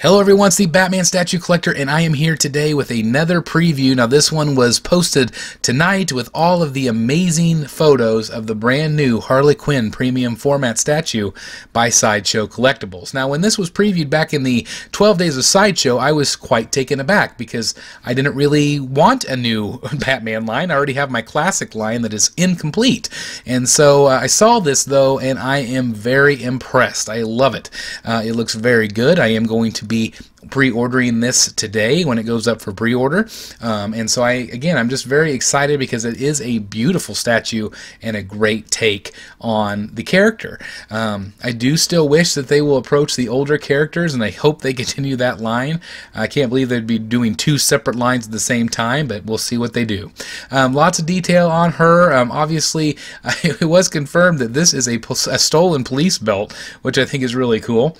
Hello everyone, it's the Batman Statue Collector, and I am here today with another preview. Now this one was posted tonight with all of the amazing photos of the brand new Harley Quinn Premium Format statue by Sideshow Collectibles. Now when this was previewed back in the 12 Days of Sideshow, I was quite taken aback because I didn't really want a new Batman line. I already have my classic line that is incomplete. And so I saw this though, and I am very impressed. I love it. It looks very good. I am going to be pre-ordering this today when it goes up for pre-order, and so I'm just very excited because it is a beautiful statue and a great take on the character. I do still wish that they will approach the older characters, and I hope they continue that line. I can't believe they'd be doing two separate lines at the same time, but we'll see what they do. Lots of detail on her. Obviously it was confirmed that this is a stolen police belt, which I think is really cool.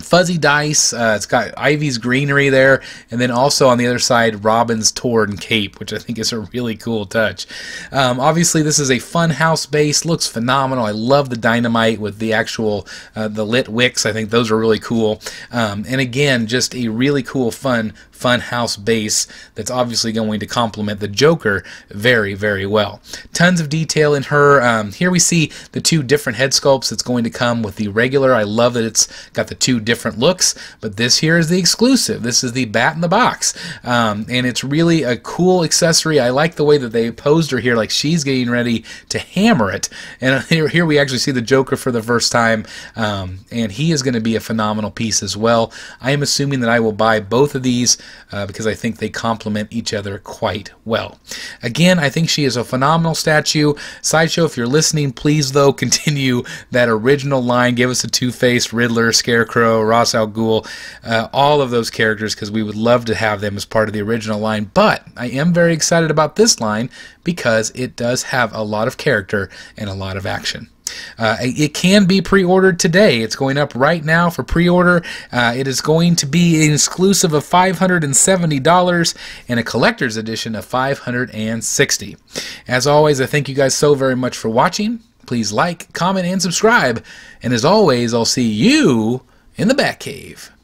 Fuzzy dice, it's got Ivy's greenery there, and then also on the other side Robin's torn cape, which I think is a really cool touch. Obviously this is a fun house base, looks phenomenal. I love the dynamite with the actual the lit wicks. I think those are really cool, and again just a really cool fun house base that's obviously going to complement the Joker very, very well. Tons of detail in her. Here we see the two different head sculpts that's going to come with the regular. I love that it's got the two different looks, but this here is the exclusive. This is the Bat in the Box, and it's really a cool accessory. I like the way that they posed her here, like she's getting ready to hammer it. And here we actually see the Joker for the first time, and he is going to be a phenomenal piece as well. I am assuming that I will buy both of these because I think they complement each other quite well. Again, I think she is a phenomenal statue. Sideshow, if you're listening, please though continue that original line. Give us a Two-Face, Riddler, Scarecrow, Ras al Ghul, all of those characters, because we would love to have them as part of the original line. But I am very excited about this line because it does have a lot of character and a lot of action. It can be pre-ordered today. It's going up right now for pre-order. It is going to be an exclusive of $570 and a collector's edition of $560. As always, I thank you guys so very much for watching. Please like, comment, and subscribe. And as always, I'll see you in the Batcave.